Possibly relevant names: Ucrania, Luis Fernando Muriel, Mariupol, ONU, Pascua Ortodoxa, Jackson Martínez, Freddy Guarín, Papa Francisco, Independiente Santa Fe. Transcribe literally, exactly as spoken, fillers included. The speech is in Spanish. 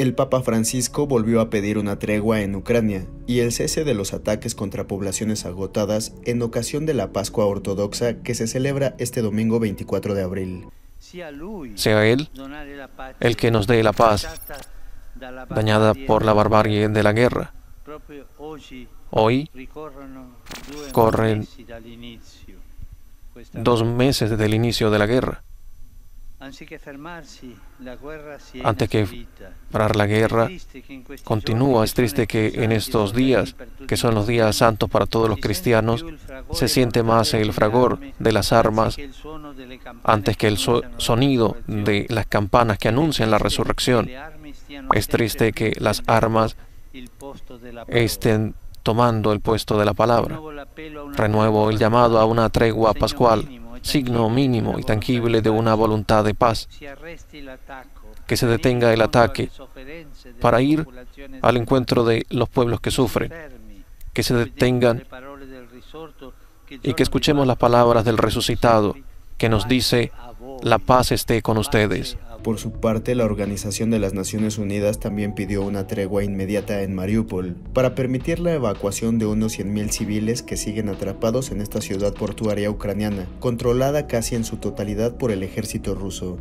el Papa Francisco volvió a pedir una tregua en Ucrania y el cese de los ataques contra poblaciones agotadas en ocasión de la Pascua Ortodoxa que se celebra este domingo veinticuatro de abril. Sea Él el que nos dé la paz, dañada por la barbarie de la guerra. Hoy corren dos meses desde el inicio de la guerra. Antes que parar la guerra, continúa. Es triste que en estos días, que son los días santos para todos los cristianos, se siente más el fragor de las armas antes que el so sonido de las campanas que anuncian la resurrección. Es triste que las armas estén tomando el puesto de la palabra. Renuevo el llamado a una tregua pascual, signo mínimo y tangible de una voluntad de paz, que se detenga el ataque para ir al encuentro de los pueblos que sufren, que se detengan y que escuchemos las palabras del resucitado que nos dice: la paz esté con ustedes. Por su parte, la Organización de las Naciones Unidas también pidió una tregua inmediata en Mariupol para permitir la evacuación de unos cien mil civiles que siguen atrapados en esta ciudad portuaria ucraniana, controlada casi en su totalidad por el ejército ruso.